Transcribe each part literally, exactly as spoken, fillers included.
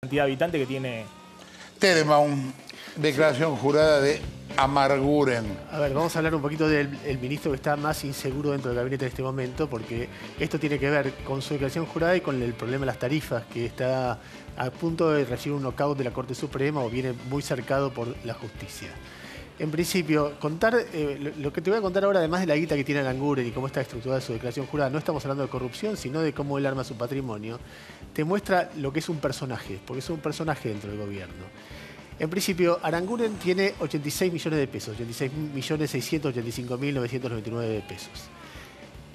Cantidad de habitantes que tiene... Termaun, declaración jurada de Aranguren. A ver, vamos a hablar un poquito del el ministro que está más inseguro dentro del gabinete en este momento, porque esto tiene que ver con su declaración jurada y con el problema de las tarifas, que está a punto de recibir un knockout de la Corte Suprema o viene muy cercado por la justicia. En principio, contar eh, lo que te voy a contar ahora, además de la guita que tiene Aranguren y cómo está estructurada su declaración jurada, no estamos hablando de corrupción, sino de cómo él arma su patrimonio, te muestra lo que es un personaje, porque es un personaje dentro del gobierno. En principio, Aranguren tiene ochenta y seis millones de pesos, ochenta y seis millones seiscientos ochenta y cinco mil novecientos noventa y nueve pesos.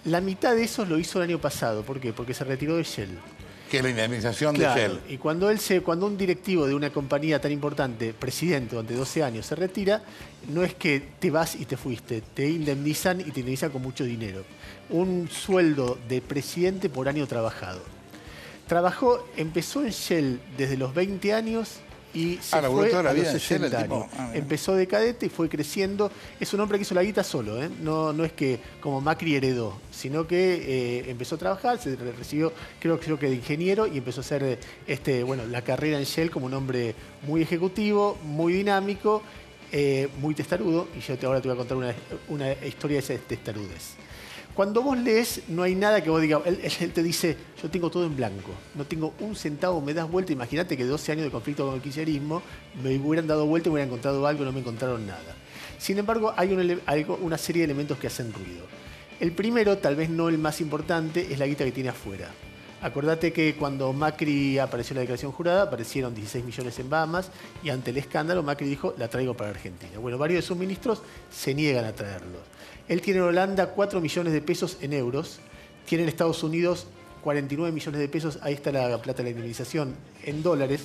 La mitad de eso lo hizo el año pasado. ¿Por qué? Porque se retiró de Shell. Que la indemnización claro, de Shell. Y cuando él se, cuando un directivo de una compañía tan importante, presidente durante doce años, se retira, no es que te vas y te fuiste, te indemnizan y te indemnizan con mucho dinero. Un sueldo de presidente por año trabajado. Trabajó, empezó en Shell desde los veinte años y se ah, fue a la los sesenta años. Ah, empezó de cadete y fue creciendo. Es un hombre que hizo la guita solo, ¿eh? No, no es que como Macri heredó, sino que eh, empezó a trabajar, se recibió creo, creo que de ingeniero y empezó a hacer este, bueno, la carrera en Shell como un hombre muy ejecutivo, muy dinámico, eh, muy testarudo. Y yo te, ahora te voy a contar una, una historia de esas testarudez. Cuando vos lees, no hay nada que vos digas. Él, él te dice, yo tengo todo en blanco. No tengo un centavo, me das vuelta. Imagínate que doce años de conflicto con el kirchnerismo me hubieran dado vuelta y me hubieran encontrado algo, no me encontraron nada. Sin embargo, hay, un, hay una serie de elementos que hacen ruido. El primero, tal vez no el más importante, es la guita que tiene afuera. Acordate que cuando Macri apareció en la declaración jurada, aparecieron dieciséis millones en Bahamas y ante el escándalo Macri dijo, la traigo para Argentina. Bueno, varios de sus ministros se niegan a traerlos. Él tiene en Holanda cuatro millones de pesos en euros, tiene en Estados Unidos cuarenta y nueve millones de pesos, ahí está la plata de la indemnización en dólares.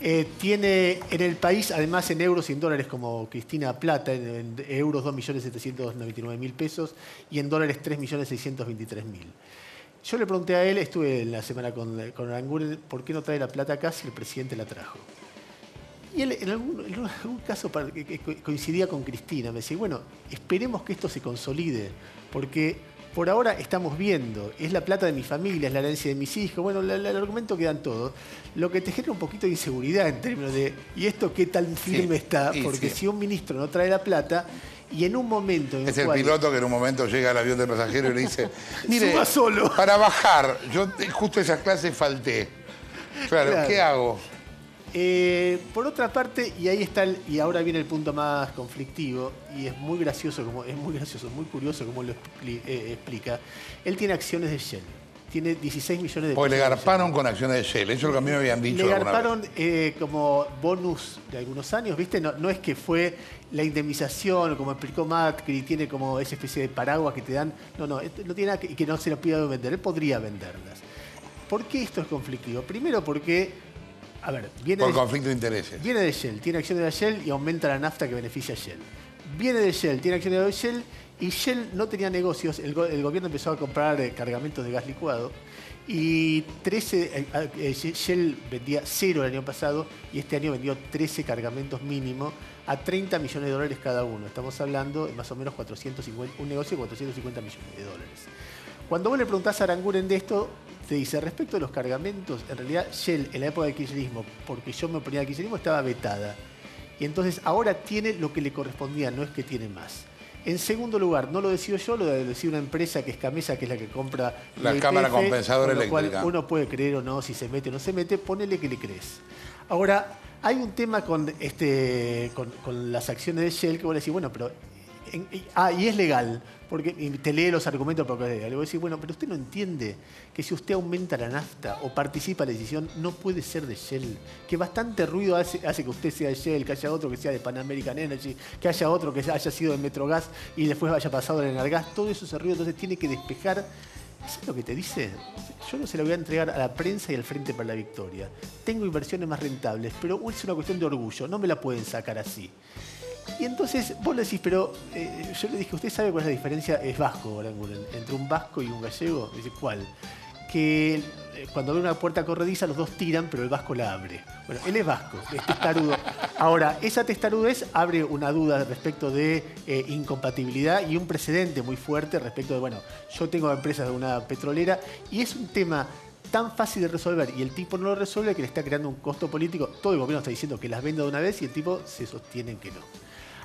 Eh, tiene en el país, además en euros y en dólares, como Cristina plata, en, en euros dos millones setecientos noventa y nueve mil pesos y en dólares tres millones seiscientos veintitrés mil. Yo le pregunté a él, estuve en la semana con, con Aranguren, ¿por qué no trae la plata acá si el presidente la trajo? Y él en algún, en algún caso coincidía con Cristina. Me decía, bueno, esperemos que esto se consolide, porque por ahora estamos viendo, es la plata de mi familia, es la herencia de mis hijos, bueno, la, la, el argumento que dan todos, lo que te genera un poquito de inseguridad en términos de, ¿y esto qué tan firme sí, está? Porque sí. Si un ministro no trae la plata... Y en un momento... En es el cual... piloto que en un momento llega al avión de pasajero y le dice... Mire, suba solo. Para bajar, yo justo esa clase falté. Claro, claro. ¿Qué hago? Eh, por otra parte, y ahí está, el, y ahora viene el punto más conflictivo, y es muy gracioso, como, es muy gracioso, muy curioso como lo expli eh, explica. Él tiene acciones de Shell. Tiene dieciséis millones de pesos. O le garparon con acciones de Shell, eso es lo que a mí me habían dicho. Le garparon eh, como bonus de algunos años, ¿viste? No, no es que fue la indemnización, como explicó Macri, tiene como esa especie de paraguas que te dan. No, no, no tiene nada que, que no se lo pida vender, él podría venderlas. ¿Por qué esto es conflictivo? Primero porque... A ver, viene Por de, conflicto de intereses. Viene de Shell, tiene acciones de Shell y aumenta la nafta que beneficia a Shell. Viene de Shell, tiene acciones de Shell... Y Shell no tenía negocios, el, go el gobierno empezó a comprar eh, cargamentos de gas licuado y trece, eh, eh, Shell vendía cero el año pasado y este año vendió trece cargamentos mínimo a treinta millones de dólares cada uno. Estamos hablando de más o menos cuatrocientos cincuenta, un negocio de cuatrocientos cincuenta millones de dólares. Cuando vos le preguntás a Aranguren de esto, te dice, respecto a los cargamentos, en realidad Shell en la época del kirchnerismo, porque yo me oponía al kirchnerismo, estaba vetada. Y entonces ahora tiene lo que le correspondía, no es que tiene más. En segundo lugar, no lo decido yo, lo decide una empresa que es Camesa, que es la que compra la cámara compensadora eléctrica. Uno puede creer o no, si se mete o no se mete, ponele que le crees. Ahora, hay un tema con, este, con, con las acciones de Shell que vos le decís, bueno, pero... En, y, ah, y es legal, porque y te lee los argumentos para que es legal. Le voy a decir, bueno, pero usted no entiende que si usted aumenta la nafta o participa en la decisión, no puede ser de Shell. Que bastante ruido hace, hace que usted sea de Shell, que haya otro que sea de Pan American Energy, que haya otro que haya sido de Metrogas y después haya pasado al Energaz. Todo eso se ruido, entonces tiene que despejar. ¿Sabes lo que te dice? Yo no se lo voy a entregar a la prensa y al Frente para la Victoria. Tengo inversiones más rentables, pero es una cuestión de orgullo, no me la pueden sacar así. Y entonces vos le decís, pero eh, yo le dije, ¿usted sabe cuál es la diferencia? Es vasco, Aranguren, entre un vasco y un gallego. Dice, ¿cuál? Que eh, cuando abre una puerta corrediza, los dos tiran, pero el vasco la abre. Bueno, él es vasco, es testarudo. Ahora, esa testarudez abre una duda respecto de eh, incompatibilidad y un precedente muy fuerte respecto de, bueno, yo tengo empresas de una petrolera y es un tema tan fácil de resolver y el tipo no lo resuelve, que le está creando un costo político. Todo el gobierno está diciendo que las venda de una vez y el tipo se sostiene que no.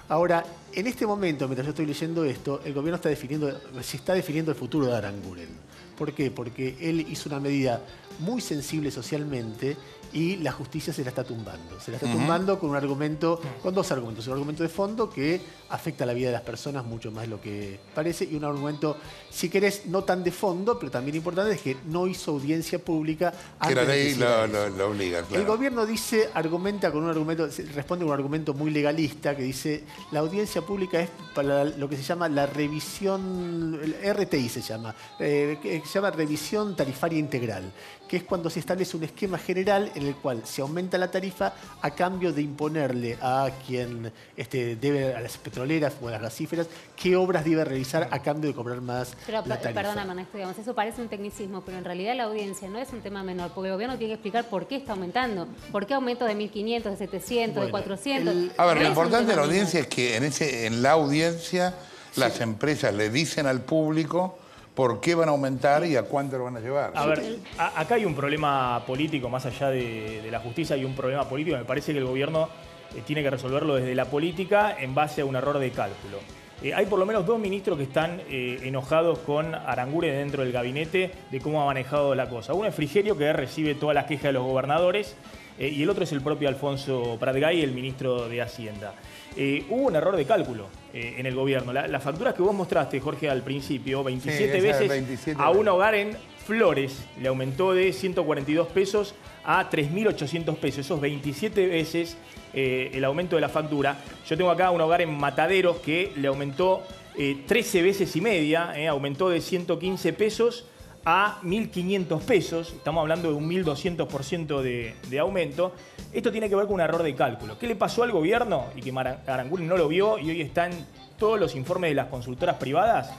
Ahora, en este momento, mientras yo estoy leyendo esto, el gobierno está definiendo, se está definiendo el futuro de Aranguren. ¿Por qué? Porque él hizo una medida muy sensible socialmente y la justicia se la está tumbando. Se la está uh-huh. tumbando con un argumento, con dos argumentos. Un argumento de fondo que afecta la vida de las personas mucho más de lo que parece y un argumento, si querés, no tan de fondo, pero también importante, es que no hizo audiencia pública. Antes que la ley lo, lo, lo obliga, claro. El gobierno dice, argumenta con un argumento, responde con un argumento muy legalista que dice, la audiencia pública es para lo que se llama la revisión, el R T I se llama, eh, que se llama Revisión Tarifaria Integral, que es cuando se establece un esquema general en el cual se aumenta la tarifa a cambio de imponerle a quien este, debe, a las petroleras o a las gasíferas, qué obras debe realizar a cambio de cobrar más pero, la tarifa. Perdona, Maná, digamos, eso parece un tecnicismo, pero en realidad la audiencia no es un tema menor, porque el gobierno tiene que explicar por qué está aumentando, por qué aumento de mil quinientos, de setecientos, bueno, de cuatrocientos. El, a ver, no lo importante de la audiencia menor. Es que en, ese, en la audiencia sí. las empresas le dicen al público ¿por qué van a aumentar y a cuánto lo van a llevar? A ver, a, acá hay un problema político, más allá de, de la justicia, hay un problema político. Me parece que el gobierno eh, tiene que resolverlo desde la política en base a un error de cálculo. Eh, hay por lo menos dos ministros que están eh, enojados con Aranguren dentro del gabinete de cómo ha manejado la cosa. Uno es Frigerio, que recibe todas las quejas de los gobernadores, eh, y el otro es el propio Alfonso Prat-Gay, el ministro de Hacienda. Eh, hubo un error de cálculo eh, en el gobierno. La, las facturas que vos mostraste, Jorge, al principio, veintisiete sí, veces veintisiete a un hogar en Flores le aumentó de ciento cuarenta y dos pesos a tres mil ochocientos pesos. Esos veintisiete veces eh, el aumento de la factura. Yo tengo acá un hogar en Mataderos que le aumentó eh, trece veces y media. Eh, aumentó de ciento quince pesos a mil quinientos pesos. Estamos hablando de un mil doscientos por ciento de, de aumento. Esto tiene que ver con un error de cálculo. ¿Qué le pasó al gobierno? Y que Aranguren no lo vio y hoy están todos los informes de las consultoras privadas.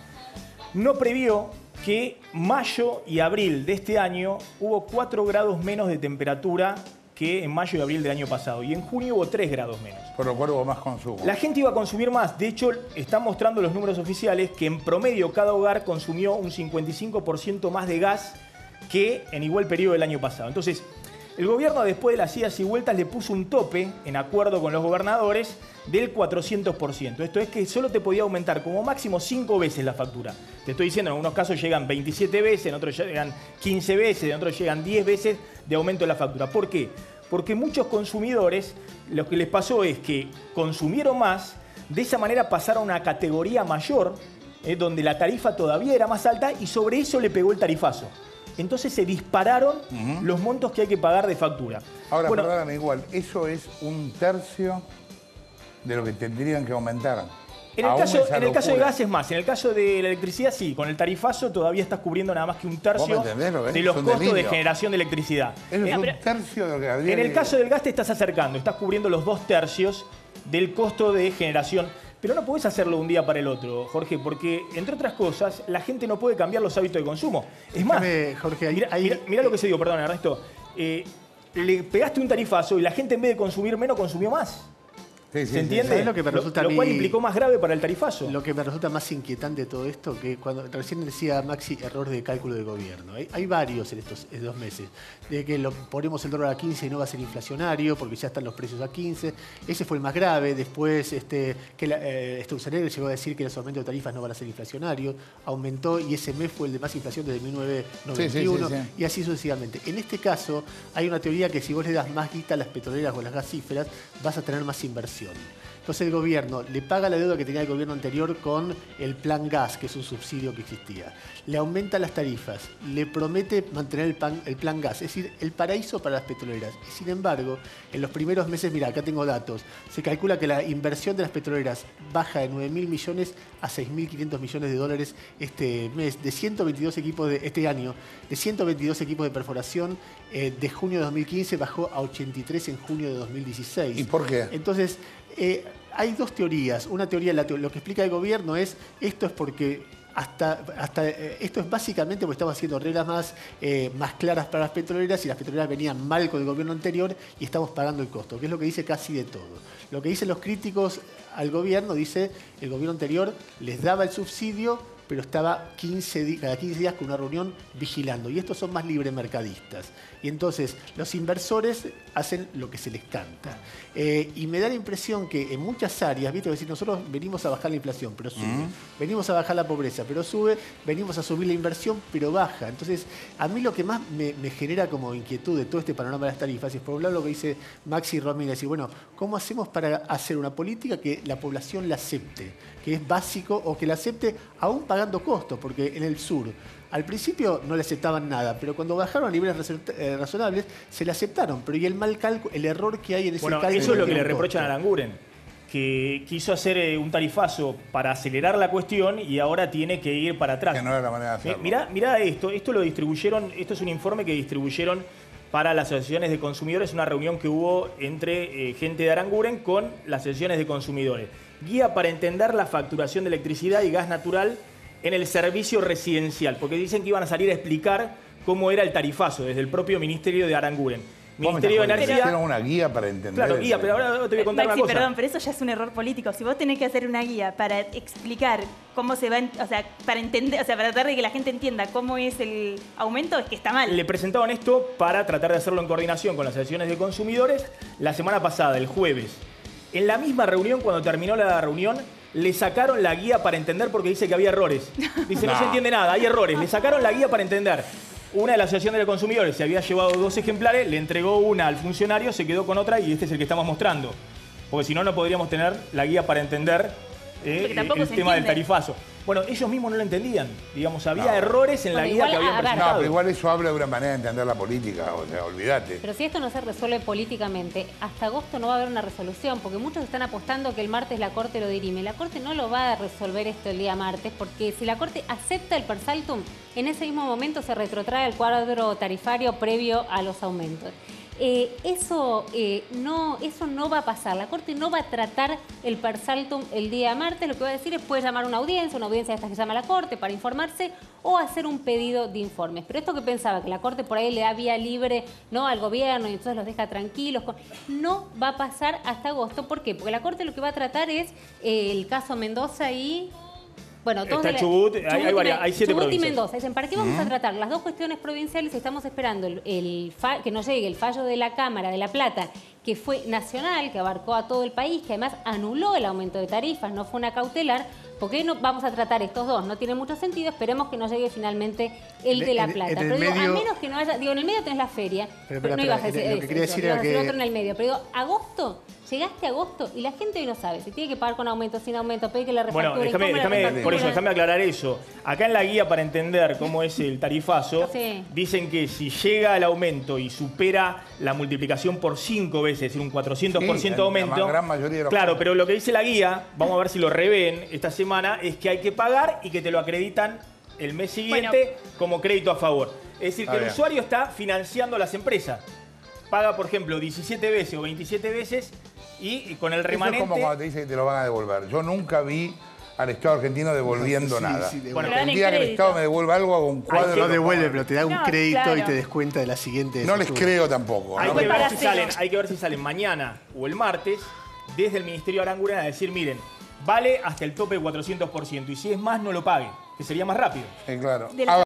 No previó que mayo y abril de este año hubo cuatro grados menos de temperatura que en mayo y abril del año pasado. Y en junio hubo tres grados menos. Por lo cual hubo más consumo. La gente iba a consumir más. De hecho, están mostrando los números oficiales que en promedio cada hogar consumió un cincuenta y cinco por ciento más de gas que en igual periodo del año pasado. Entonces, el gobierno después de las idas y vueltas le puso un tope, en acuerdo con los gobernadores, del cuatrocientos por ciento. Esto es que solo te podía aumentar como máximo cinco veces la factura. Te estoy diciendo, en algunos casos llegan veintisiete veces, en otros llegan quince veces, en otros llegan diez veces de aumento de la factura. ¿Por qué? Porque muchos consumidores, lo que les pasó es que consumieron más, de esa manera pasaron a una categoría mayor, eh, donde la tarifa todavía era más alta y sobre eso le pegó el tarifazo. Entonces se dispararon uh-huh. los montos que hay que pagar de factura. Ahora, bueno, perdóname igual, eso es un tercio de lo que tendrían que aumentar. En el, caso, en el caso de gas es más, en el caso de la electricidad sí, con el tarifazo todavía estás cubriendo nada más que un tercio lo de los costos delirio. de generación de electricidad. Eso es eh, un tercio de lo que habría. En el caso del gas te estás acercando, estás cubriendo los dos tercios del costo de generación. Pero no podés hacerlo de un día para el otro, Jorge, porque, entre otras cosas, la gente no puede cambiar los hábitos de consumo. Es más, Jorge, ahí, mirá, ahí, mirá, mirá eh, lo que se dio, perdón, Ernesto. Eh, le pegaste un tarifazo y la gente en vez de consumir menos, consumió más. Sí, sí, ¿Se entiende? Sí, sí. Lo, que me resulta lo, lo cual mí, implicó más grave para el tarifazo. Lo que me resulta más inquietante de todo esto, que cuando recién decía Maxi, error de cálculo del gobierno. Hay, hay varios en estos en dos meses. De que lo, ponemos el dólar a quince y no va a ser inflacionario, porque ya están los precios a quince. Ese fue el más grave. Después, este, que la, eh, Sturzenegger llegó a decir que los aumentos de tarifas no van a ser inflacionarios. Aumentó y ese mes fue el de más inflación desde mil novecientos noventa y uno. Sí, sí, sí, sí. Y así sucesivamente. En este caso, hay una teoría que si vos le das más guita a las petroleras o a las gasíferas, vas a tener más inversión. Entonces el gobierno le paga la deuda que tenía el gobierno anterior con el plan gas, que es un subsidio que existía. Le aumenta las tarifas, le promete mantener el, pan, el plan gas, es decir, el paraíso para las petroleras. Y sin embargo, en los primeros meses, mirá, acá tengo datos, se calcula que la inversión de las petroleras baja de nueve mil millones a seis mil quinientos millones de dólares este mes, de ciento veintidós equipos de este año, de ciento veintidós equipos de perforación eh, de junio de dos mil quince bajó a ochenta y tres en junio de dos mil dieciséis. ¿Y por qué? Entonces, Eh, hay dos teorías. Una teoría, la te lo que explica el gobierno es, esto es porque hasta, hasta eh, esto es básicamente porque estamos haciendo reglas más, eh, más claras para las petroleras y las petroleras venían mal con el gobierno anterior y estamos pagando el costo, que es lo que dice casi de todo. Lo que dicen los críticos al gobierno, dice, el gobierno anterior les daba el subsidio, pero estaba quince días, cada quince días con una reunión vigilando. Y estos son más libremercadistas. Y entonces los inversores hacen lo que se les canta. Eh, y me da la impresión que en muchas áreas, ¿viste? Es decir, nosotros venimos a bajar la inflación, pero sube. Mm. Venimos a bajar la pobreza, pero sube. Venimos a subir la inversión, pero baja. Entonces, a mí lo que más me, me genera como inquietud de todo este panorama de las tarifas es, por un lado, lo que dice Maxi Romina, decir, bueno, ¿cómo hacemos para hacer una política que la población la acepte? Que es básico, o que la acepte aún pagando costos, porque en el sur al principio no le aceptaban nada, pero cuando bajaron a niveles eh, razonables se le aceptaron. Pero ¿y el mal cálculo, el error que hay en ese bueno, cálculo? Eso es lo que le reprochan a Aranguren, que quiso hacer eh, un tarifazo para acelerar la cuestión y ahora tiene que ir para atrás. Que no era la manera de hacerlo. Eh, mirá, mirá esto, esto lo distribuyeron, esto es un informe que distribuyeron para las asociaciones de consumidores, una reunión que hubo entre eh, gente de Aranguren con las asociaciones de consumidores. Guía para entender la facturación de electricidad y gas natural en el servicio residencial, porque dicen que iban a salir a explicar cómo era el tarifazo desde el propio Ministerio de Aranguren. Ministerio de Energía. Hicieron una guía para entender. Claro, guía, pero ahora te voy a contar Maxi, una cosa. Perdón, pero eso ya es un error político. Si vos tenés que hacer una guía para explicar cómo se va, o sea, para entender, o sea, para tratar de que la gente entienda cómo es el aumento, es que está mal. Le presentaban esto para tratar de hacerlo en coordinación con las asociaciones de consumidores la semana pasada, el jueves. En la misma reunión, cuando terminó la reunión, le sacaron la guía para entender porque dice que había errores. Dice, no, no se entiende nada, hay errores. Le sacaron la guía para entender. Una de la Asociación de los Consumidores se había llevado dos ejemplares, le entregó una al funcionario, se quedó con otra y este es el que estamos mostrando. Porque si no, no podríamos tener la guía para entender eh, el tema entiende. del tarifazo. Bueno, ellos mismos no lo entendían. Digamos, había no. errores en bueno, la guía que habían presentado. No, pero igual eso habla de una manera de entender la política, o sea, olvídate. Pero si esto no se resuelve políticamente, hasta agosto no va a haber una resolución, porque muchos están apostando que el martes la Corte lo dirime. La Corte no lo va a resolver esto el día martes, porque si la Corte acepta el Persaltum, en ese mismo momento se retrotrae el cuadro tarifario previo a los aumentos. Eh, eso, eh, no, eso no va a pasar. La Corte no va a tratar el Persaltum el día martes. Lo que va a decir es puede llamar a una audiencia, una audiencia de estas que llama a la Corte para informarse o hacer un pedido de informes. Pero esto que pensaba, que la Corte por ahí le da vía libre ¿no? al gobierno y entonces los deja tranquilos, no va a pasar hasta agosto. ¿Por qué? Porque la Corte lo que va a tratar es eh, el caso Mendoza y... Bueno, está Chubut, la... Chubut, hay, hay, varias, hay siete Chubut provincias. Y Mendoza. Dicen, ¿para qué vamos ¿Mm? a tratar las dos cuestiones provinciales si estamos esperando el, el fa... que nos llegue el fallo de la Cámara de La Plata, que fue nacional, que abarcó a todo el país, que además anuló el aumento de tarifas, no fue una cautelar? ¿Por qué no vamos a tratar estos dos? No tiene mucho sentido, esperemos que nos llegue finalmente el de La Plata. En, en pero digo, medio... a menos que no haya... Digo, en el medio tenés la feria, pero, pero, pero no ibas a decir otro en el medio. Pero digo, agosto... Llegaste a agosto y la gente hoy no sabe si tiene que pagar con aumento, sin aumento, pedir que la refactura. Bueno, déjame, déjame, por eso, déjame aclarar eso. Acá en la guía para entender cómo es el tarifazo, sí. dicen que si llega el aumento y supera la multiplicación por cinco veces, es decir, un cuatrocientos por ciento sí, de aumento. La gran mayoría de los claro, pero lo que dice la guía, vamos a ver si lo revén esta semana, es que hay que pagar y que te lo acreditan el mes siguiente bueno. como crédito a favor. Es decir, ah, que bien. el usuario está financiando a las empresas. Paga, por ejemplo, diecisiete veces o veintisiete veces y con el remanente... Eso es como cuando te dicen que te lo van a devolver. Yo nunca vi al Estado argentino devolviendo sí, nada. Sí, sí, bueno, el día que el Estado me devuelva algo, hago un cuadro... No devuelve, pero te da un crédito no, claro. y te descuenta de la siguiente... No les creo tampoco. Hay, ¿no? que ver si salen, hay que ver si salen mañana o el martes desde el Ministerio de Aranguren a decir, miren, vale hasta el tope de cuatrocientos por ciento y si es más, no lo paguen, que sería más rápido. Sí, claro.